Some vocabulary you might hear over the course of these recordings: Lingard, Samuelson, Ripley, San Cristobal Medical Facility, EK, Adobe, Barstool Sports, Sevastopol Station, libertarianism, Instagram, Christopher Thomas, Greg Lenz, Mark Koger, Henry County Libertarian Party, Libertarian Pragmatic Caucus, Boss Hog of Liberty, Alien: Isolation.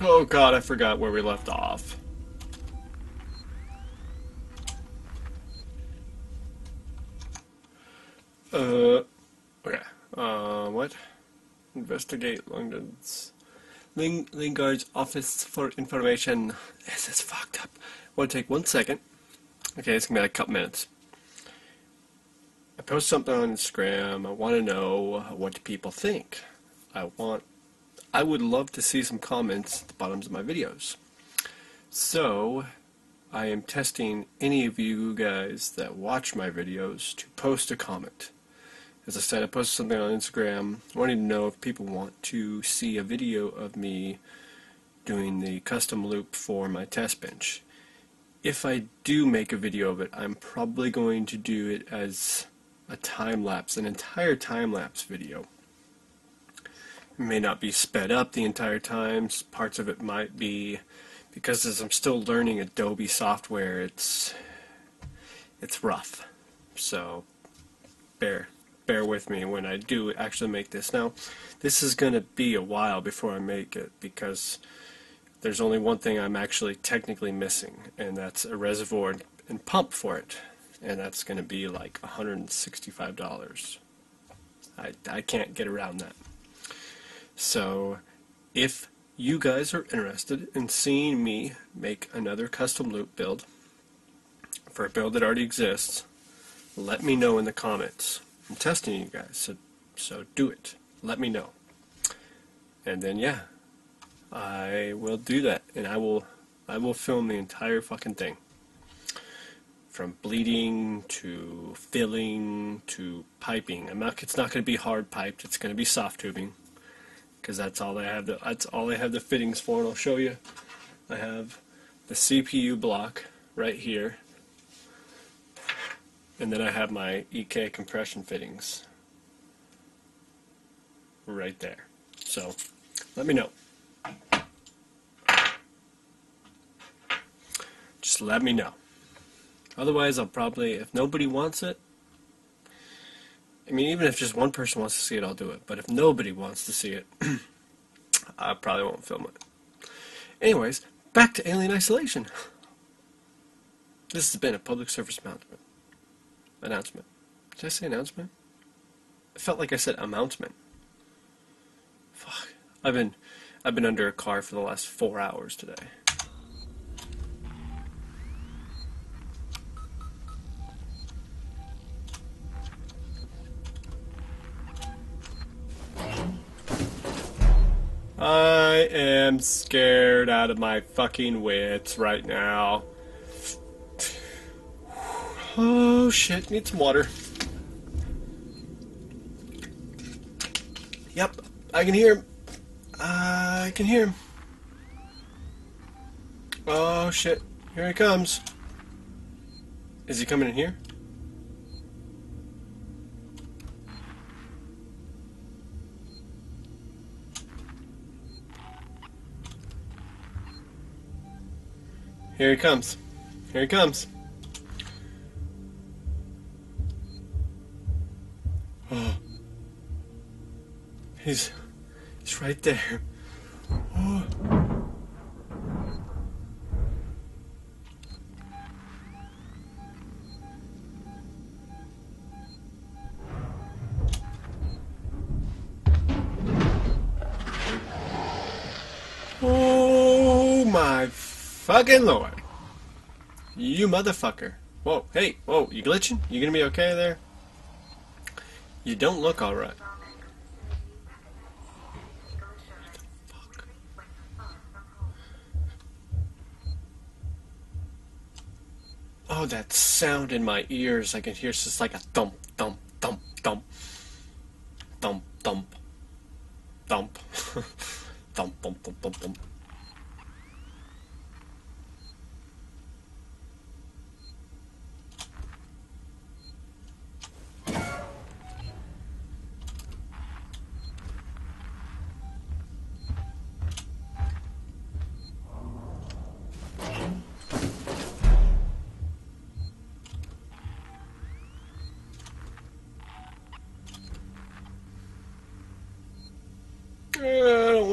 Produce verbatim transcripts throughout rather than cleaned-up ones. Oh god, I forgot where we left off. Uh, okay. Uh, what? Investigate Lingard's, Ling Lingard's office for information. This is fucked up. Won't take one second. Okay, it's gonna be like a couple minutes. I post something on Instagram. I want to know what people think. I want. I would love to see some comments at the bottoms of my videos. So, I am testing any of you guys that watch my videos to post a comment. As I said, I posted something on Instagram. I wanted to know if people want to see a video of me doing the custom loop for my test bench. If I do make a video of it, I'm probably going to do it as a time-lapse, an entire time-lapse video. It may not be sped up the entire time. Parts of it might be, because as I'm still learning Adobe software, it's it's rough. So bear. Bear with me when I do actually make this. Now, this is going to be a while before I make it, because there's only one thing I'm actually technically missing, and that's a reservoir and pump for it, and that's going to be like one hundred sixty-five dollars. I, I can't get around that. So, if you guys are interested in seeing me make another custom loop build, for a build that already exists, let me know in the comments. I'm testing you guys, so so do it. Let me know, and then yeah, I will do that, and I will I will film the entire fucking thing, from bleeding to filling to piping. I'm not. It's not going to be hard piped. It's going to be soft tubing, because that's all I have. The, that's all I have the fittings for, and I'll show you. I have the C P U block right here. And then I have my E K compression fittings right there. So let me know. Just let me know. Otherwise, I'll probably, if nobody wants it, I mean, even if just one person wants to see it, I'll do it. But if nobody wants to see it, I probably won't film it. Anyways, back to Alien Isolation. This has been a public service announcement. Announcement. Did I say announcement? It felt like I said announcement. Fuck. I've been, I've been under a car for the last four hours today. I am scared out of my fucking wits right now. Oh shit, need some water. Yep, I can hear him. I can hear him. Oh shit, here he comes. Is he coming in here? Here he comes. Here he comes. He's, he's right there. Oh. Oh my fucking lord. You motherfucker. Whoa, hey, whoa, you glitching? You gonna be okay there? You don't look alright. Oh, that sound in my ears. I can hear it's just like a thump, thump, thump, thump. Thump, thump. Thump. Thump, thump, thump, thump, thump.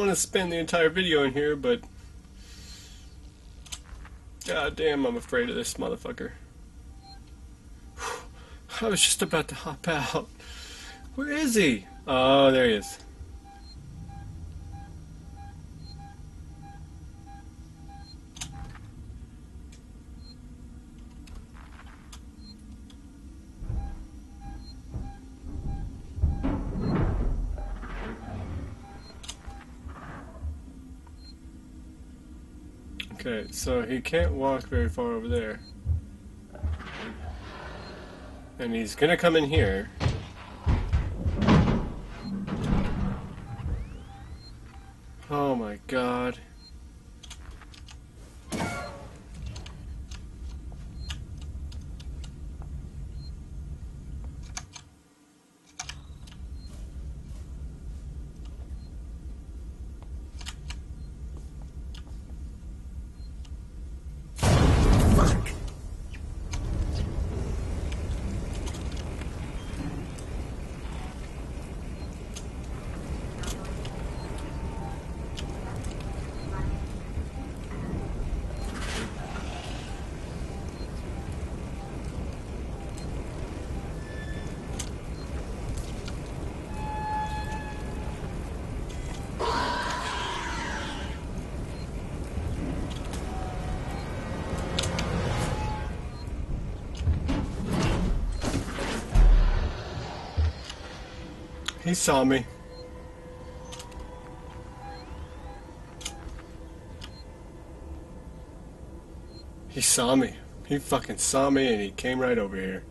going to spend the entire video in here, but god damn, I'm afraid of this motherfucker. I was just about to hop out. Where is he? Oh, there he is. Okay, so he can't walk very far over there. And he's gonna come in here. Oh my god. He saw me. He saw me. He fucking saw me and he came right over here.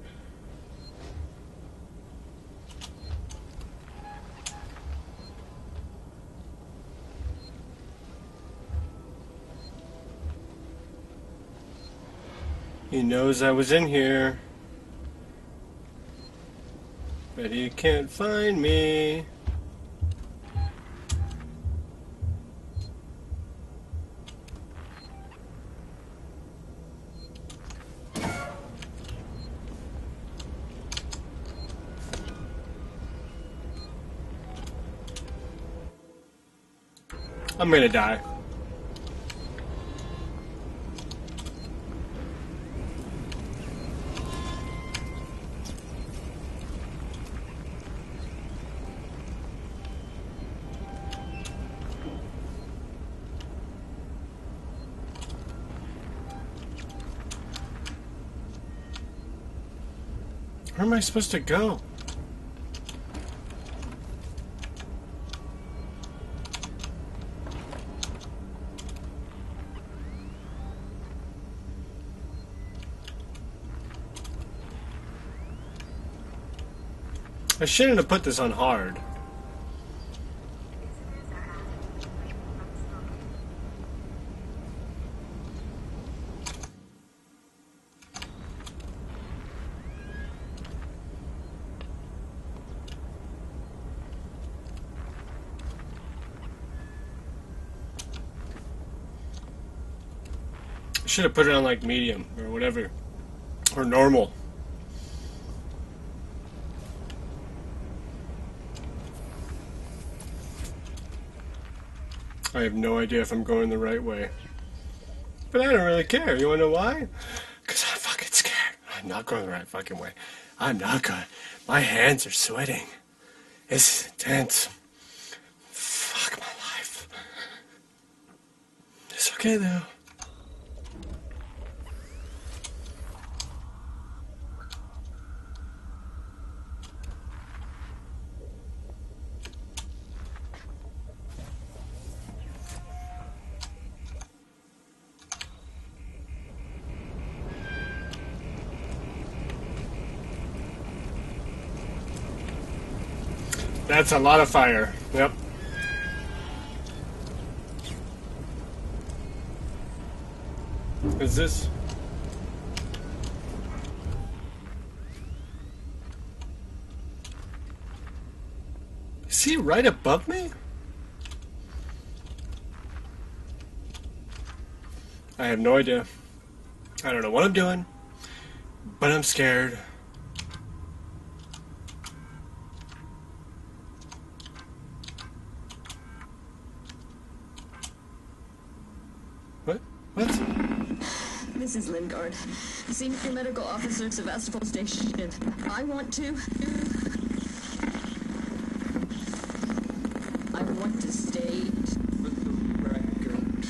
He knows I was in here. But he can't find me. I'm gonna die. Where am I supposed to go? I shouldn't have put this on hard. Should have put it on like medium or whatever, or normal. I have no idea if I'm going the right way, but I don't really care. You wanna know why? Cause I'm fucking scared. I'm not going the right fucking way. I'm not going. My hands are sweating. It's intense. Fuck my life. It's okay though. That's a lot of fire. Yep. Is this? Is he right above me? I have no idea. I don't know what I'm doing, but I'm scared. What? What? This is Lingard, Senior Medical Officer at Sevastopol Station. I want to... I want to state...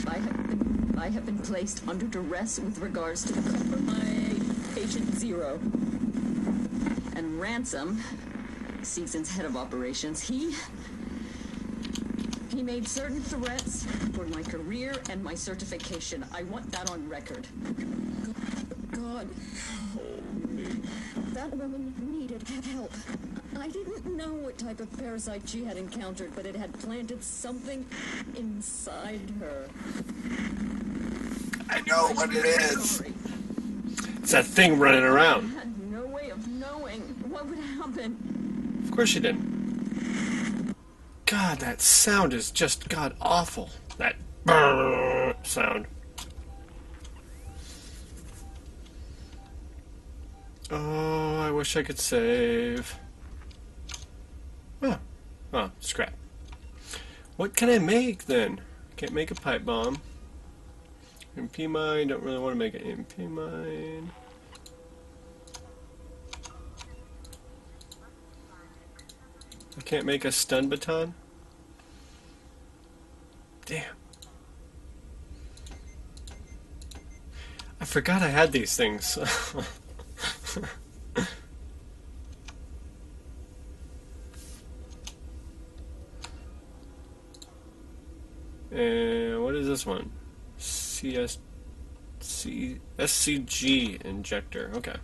I have been, I have been placed under duress with regards to the compromise patient zero. And Ransom, Season's head of operations, he... He made certain threats for my career and my certification. I want that on record. God, help me. That woman needed help. I didn't know what type of parasite she had encountered, but it had planted something inside her. I know what it is. It's that thing running around. I had no way of knowing what would happen. Of course she didn't. God, that sound is just god awful. That brrrr sound. Oh, I wish I could save. Oh, oh, scrap. What can I make then? Can't make a pipe bomb. M P mine. Don't really want to make an M P mine. I can't make a stun baton? Damn. I forgot I had these things. And what is this one? C S C S C G injector. Okay.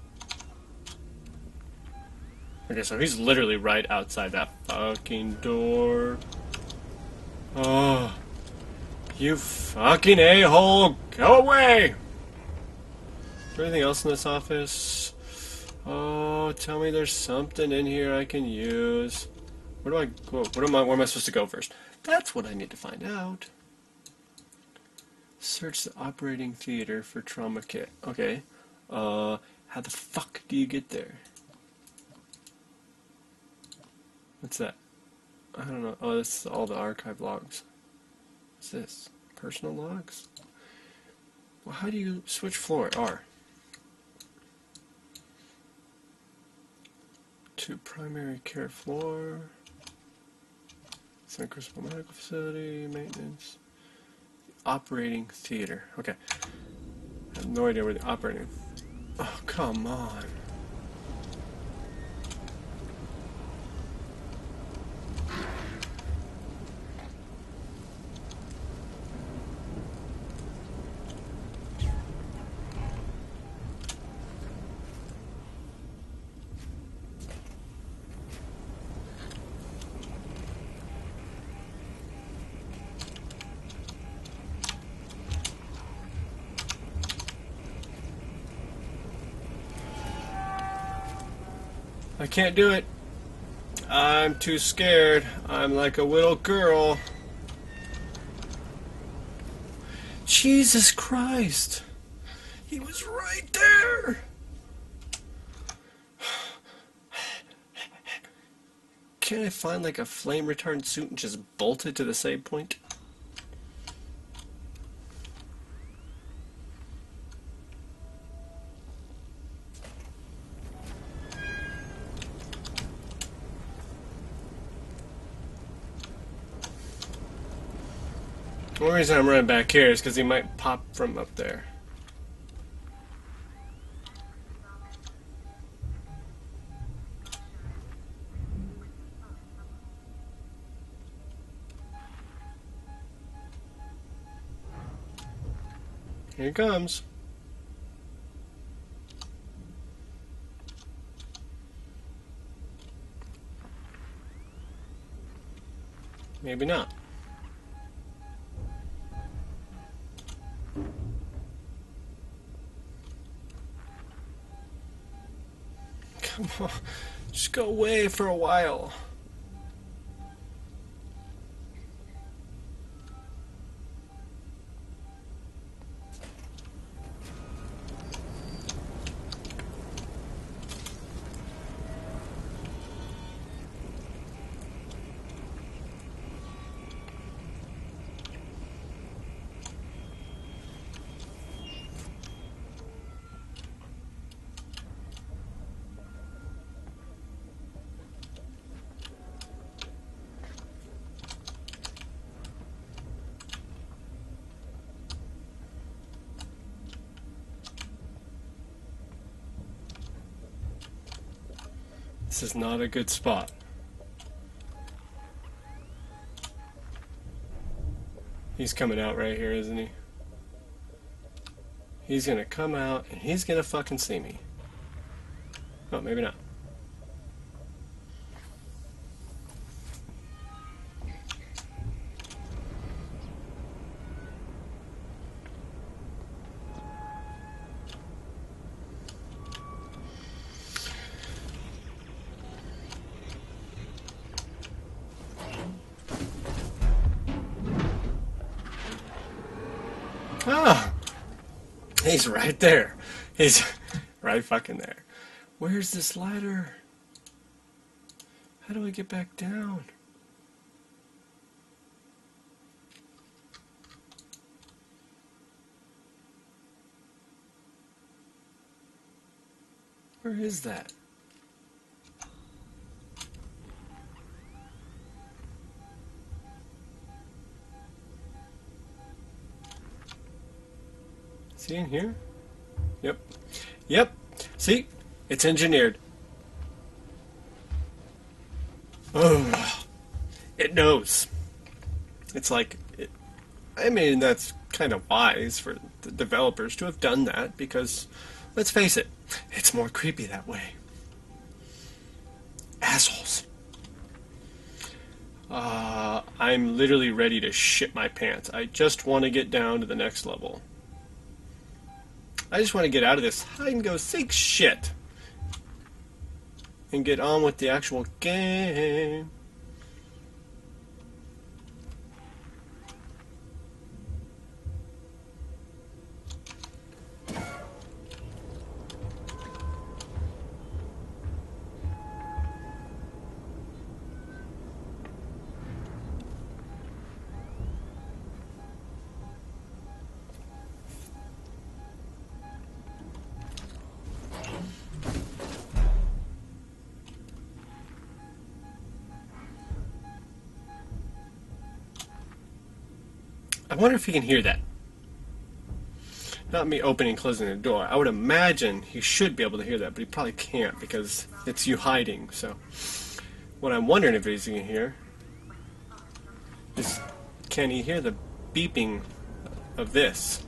Okay, so he's literally right outside that fucking door. Oh, you fucking a-hole! Go away! Is there anything else in this office? Oh, tell me there's something in here I can use. Where do I go? Where am I, where am I supposed to go first? That's what I need to find out. Search the operating theater for trauma kit. Okay. Uh, how the fuck do you get there? What's that? I don't know. Oh, this is all the archive logs. What's this? Personal logs? Well, how do you switch floor? R. To primary care floor. San Cristobal Medical Facility. Maintenance. Operating theater. Okay. I have no idea where the operating... Oh, come on. I can't do it. I'm too scared. I'm like a little girl. Jesus Christ. He was right there. Can't I find like a flame retardant suit and just bolt it to the save point? The only reason I'm running back here is because he might pop from up there. Here he comes. Maybe not. Come on, just go away for a while. This is not a good spot. He's coming out right here, isn't he? He's gonna come out and he's gonna fucking see me. Oh, maybe not. He's right there. He's right fucking there. Where's this ladder? How do I get back down? Where is that? See in here? Yep. Yep. See? It's engineered. Oh, it knows. It's like, it, I mean, that's kind of wise for the developers to have done that because, let's face it, it's more creepy that way. Assholes. Uh, I'm literally ready to shit my pants. I just want to get down to the next level. I just want to get out of this hide and go seek shit and get on with the actual game. I wonder if he can hear that. Not me opening and closing the door. I would imagine he should be able to hear that, but he probably can't because it's you hiding. So, what I'm wondering if he's going to hear is, can he hear the beeping of this?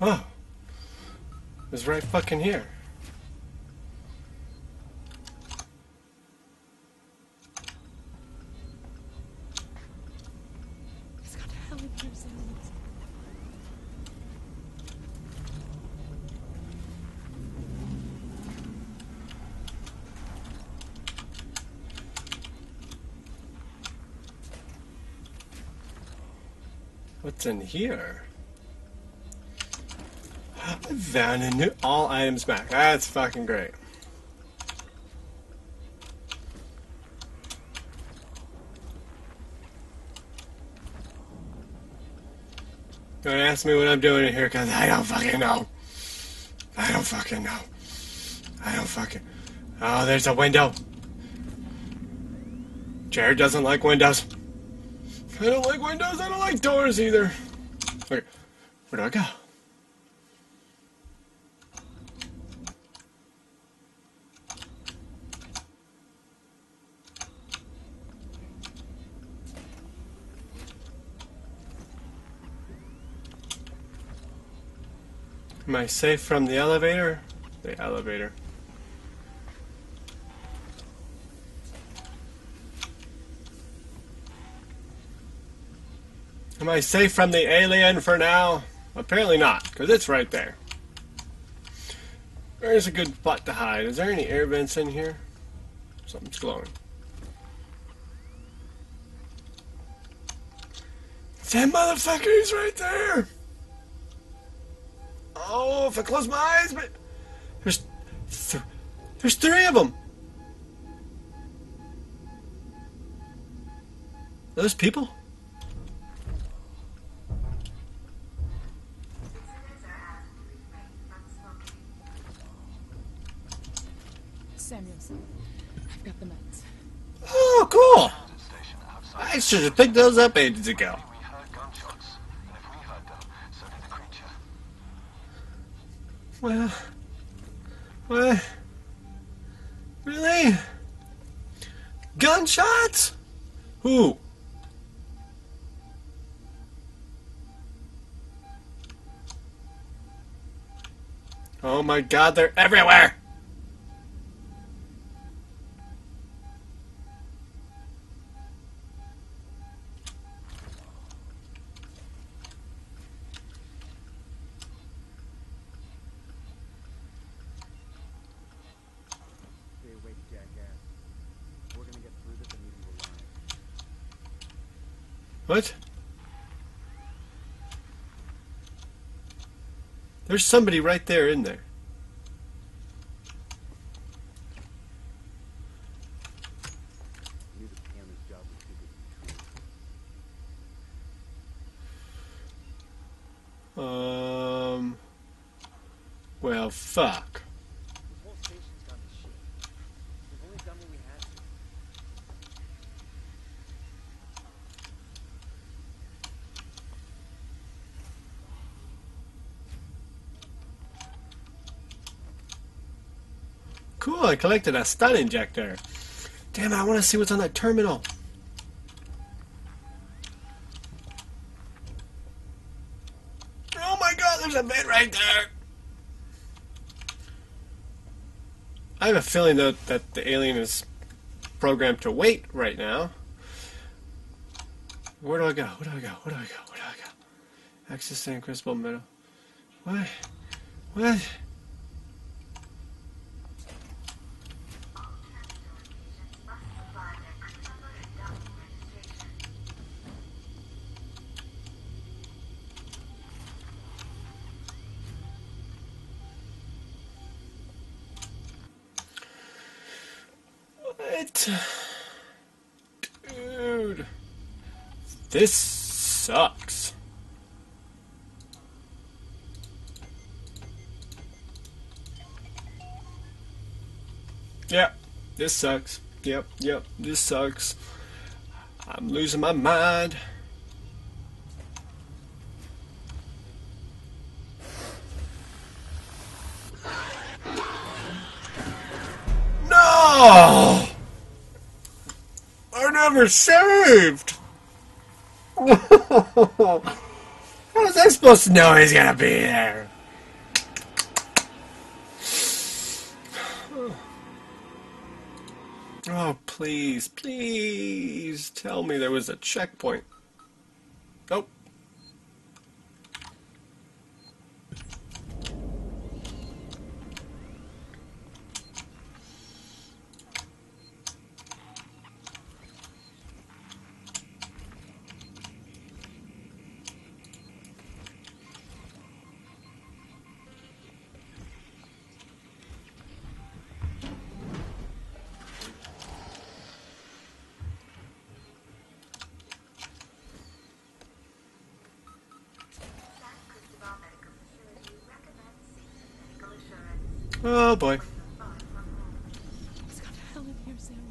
Oh, it was right fucking here. It's got hell in here, Sam. What's in here? Found a new all items back. That's fucking great. Don't ask me what I'm doing in here because I don't fucking know. I don't fucking know. I don't fucking. Oh, there's a window. Jared doesn't like windows. I don't like windows. I don't like doors either. Okay, where do I go? Am I safe from the elevator? The elevator. Am I safe from the alien for now? Apparently not, because it's right there. There's a good spot to hide. Is there any air vents in here? Something's glowing. That motherfucker is right there! Oh, if I close my eyes, but... There's... Th there's three of them! Are those people? Samuelson, I've got the meds. Oh, cool! I should have picked those up ages ago. We heard gunshots, and if we heard them, so did the creature. Well, what? Really? Gunshots? Who? Oh my God, they're everywhere! Stay awake, jackass. We're gonna get through this and you will lie. What? There's somebody right there in there. Um. Well, fuck. This whole station's got the shit. We've only done what we had . Cool, I collected a stun injector. Damn, I want to see what's on that terminal. Oh my God, there's a vent right there. I have a feeling though that the alien is programmed to wait right now. Where do I go? Where do I go? Where do I go? Where do I go? Access San Cristobal Middle. What? What? Dude, this sucks. Yep, this sucks. Yep, yep, this sucks. I'm losing my mind. No! Saved. How was I supposed to know he's gonna be there? Oh, please, please tell me there was a checkpoint. Nope. Oh boy. What's got the hell in here, Samuel?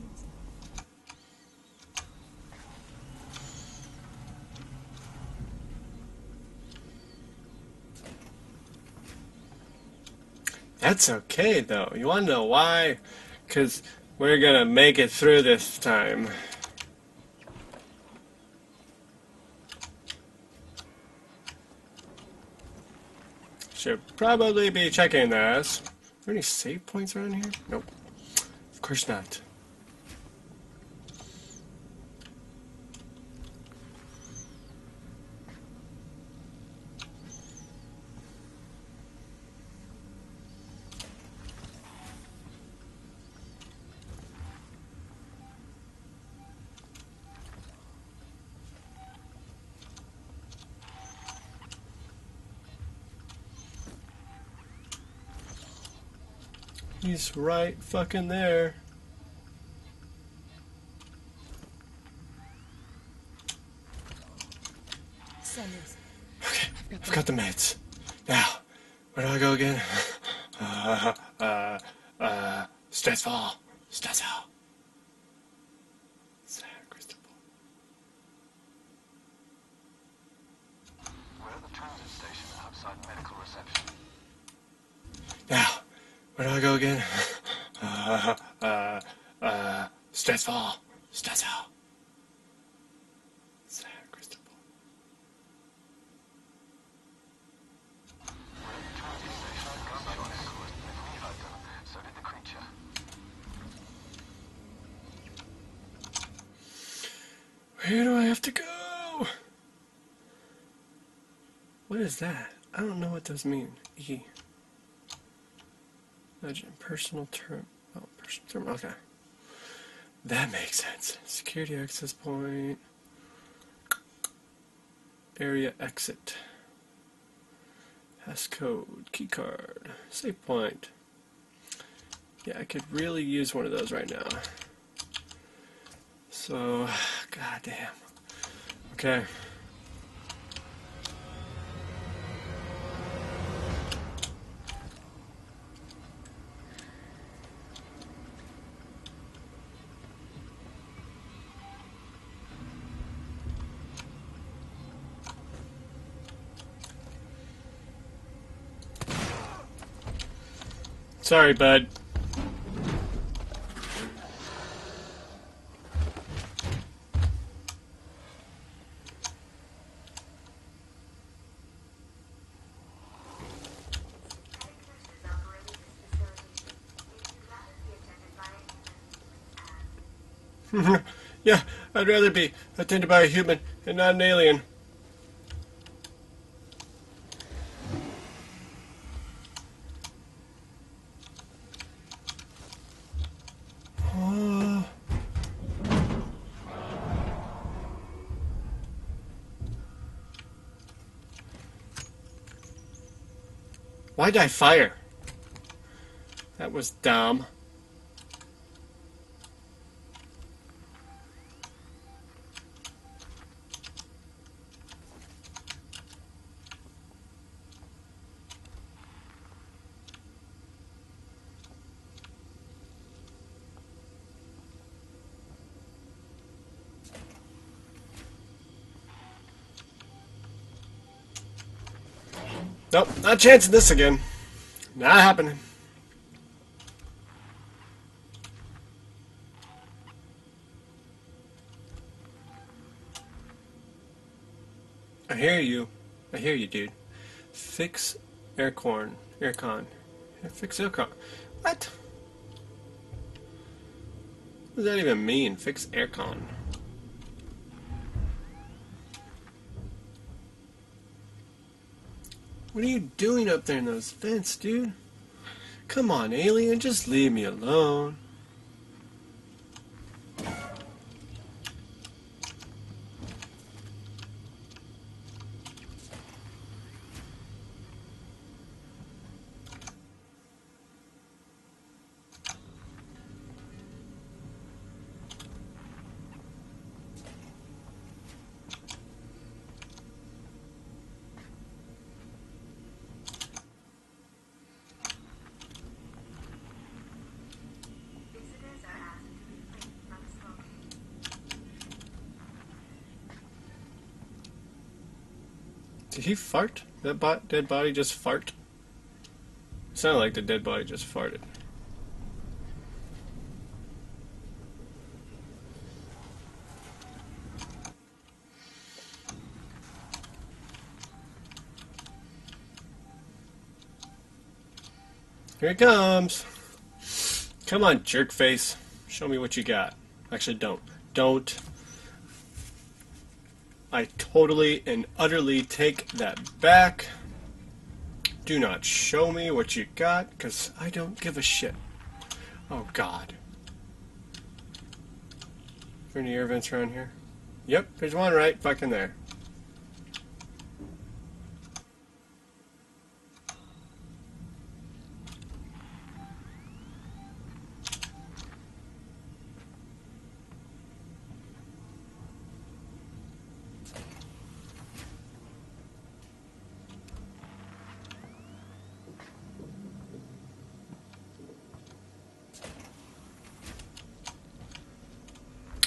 That's okay though. You wanna know why? 'Cause we're gonna make it through this time. Should probably be checking this. Are there any save points around here? Nope. Of course not. He's right fucking there. Okay, I've got the meds. Now, where do I go again? Uh, uh, uh, Stressful. Stressful. San Cristobal. We're at the transit station outside medical reception. Now, where do I go again? Uh, uh, uh, Stressful. Stressful. Where do I have to go? What is that? I don't know what those mean. E. Personal term. Oh, personal term. Okay. That makes sense. Security access point. Area exit. Passcode. Keycard. Save point. Yeah, I could really use one of those right now. So, god damn. Okay. Sorry, bud. Yeah, I'd rather be attended by a human and not an alien. Uh. Why'd I fire? That was dumb. Nope, not chancing this again. Not happening. I hear you. I hear you, dude. Fix aircon. Aircon. Yeah, fix aircon. What? What does that even mean? Fix aircon. What are you doing up there in those vents, dude? Come on, alien, just leave me alone. Did he fart? That bo dead body just fart? It sounded like the dead body just farted. Here it comes. Come on, jerk face. Show me what you got. Actually, don't. Don't. I totally and utterly take that back. Do not show me what you got, because I don't give a shit. Oh, God. Are there any air vents around here? Yep, there's one right fucking there.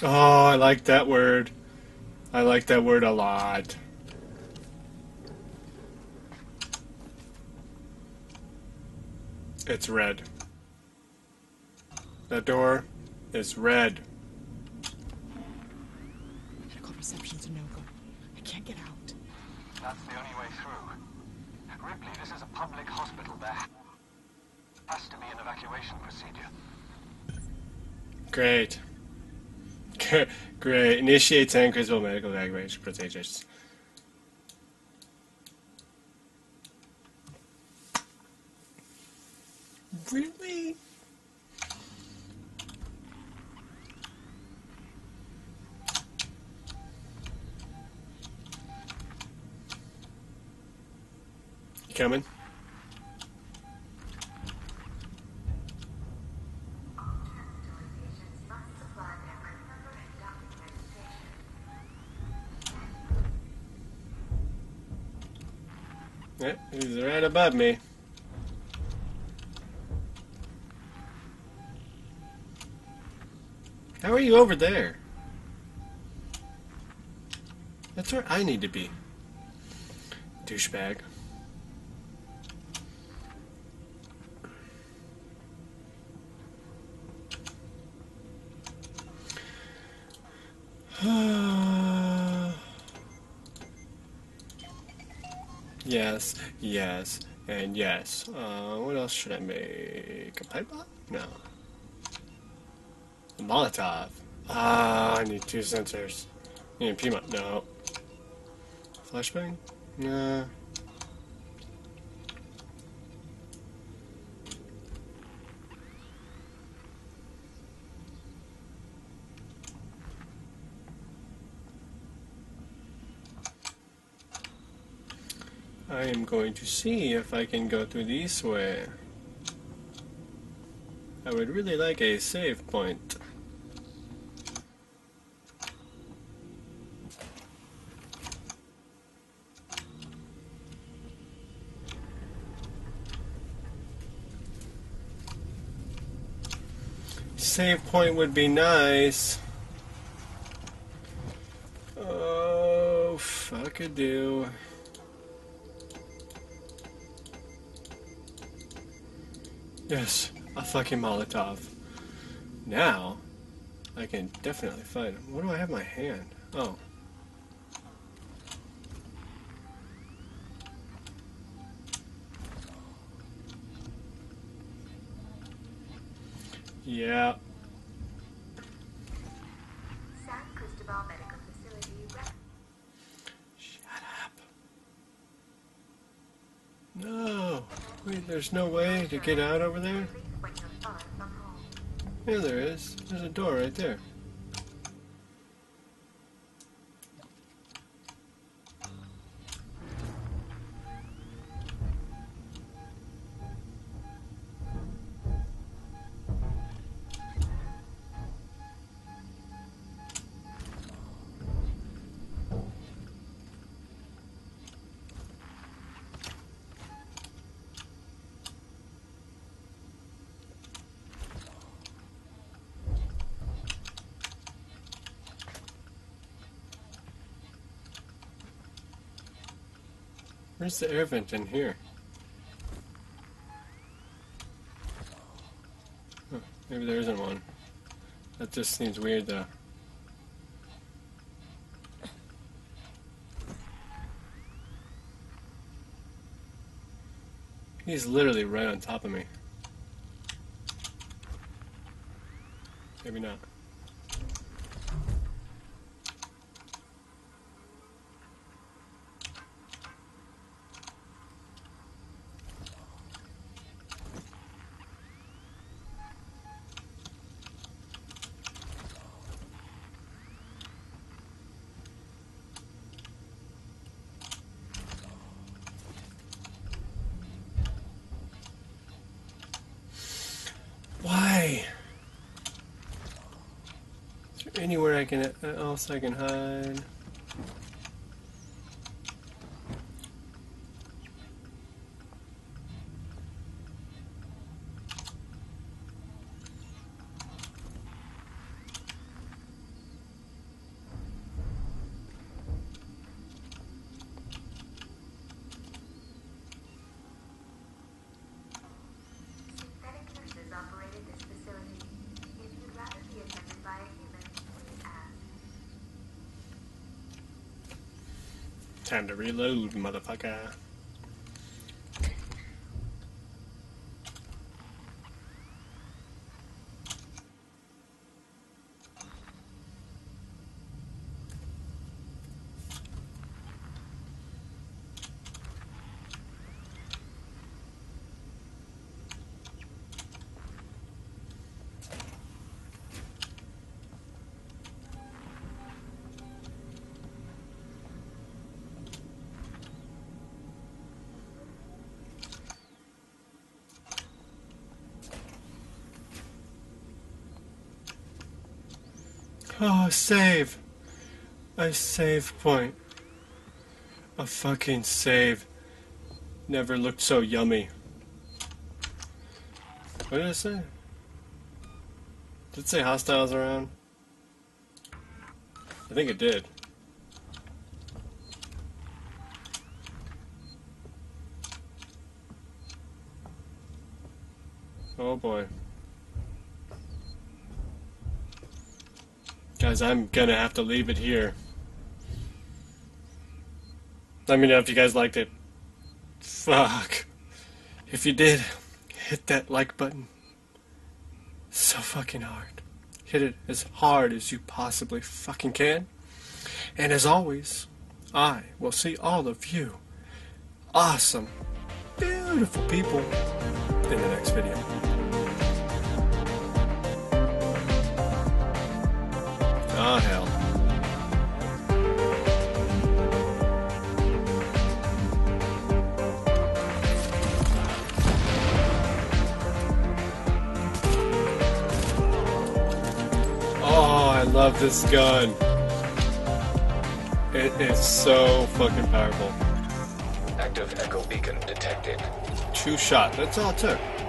Oh, I like that word. I like that word a lot. It's red. The door is red. Medical reception's a no-go. I can't get out. That's the only way through. Ripley, this is a public hospital. There has to be an evacuation procedure. Great. Great. Initiate San Cristobal Medical Evacuation Procedures. Really? You coming? Yep, he's right above me. How are you over there? That's where I need to be. Douchebag. Yes, yes, and yes. Uh, what else should I make? A pipe bomb? No. A Molotov. Ah, I need two sensors. I need a P M O. No. Flashbang? No. I am going to see if I can go through this way. I would really like a save point. Save point would be nice. Oh, fuck a do. Yes, a fucking Molotov. Now, I can definitely fight him. What do I have in my hand? Oh. Yeah. San Cristobal Medical Facility. Shut up. No. Wait, there's no way to get out over there? Yeah, there is. There's a door right there. Where's the air vent in here? Oh, maybe there isn't one. That just seems weird though. He's literally right on top of me. Maybe not. Anywhere I can else I can hide. Time to reload, motherfucker. Oh, save! A save point. A fucking save. Never looked so yummy. What did I say? Did it say hostiles around? I think it did. Oh boy. Guys, I'm gonna have to leave it here. Let me know if you guys liked it. Fuck. If you did, hit that like button. It's so fucking hard. Hit it as hard as you possibly fucking can. And as always, I will see all of you awesome, beautiful people in the next video. Oh, hell. Oh, I love this gun. It is so fucking powerful. Active echo beacon detected. True shot. That's all it took.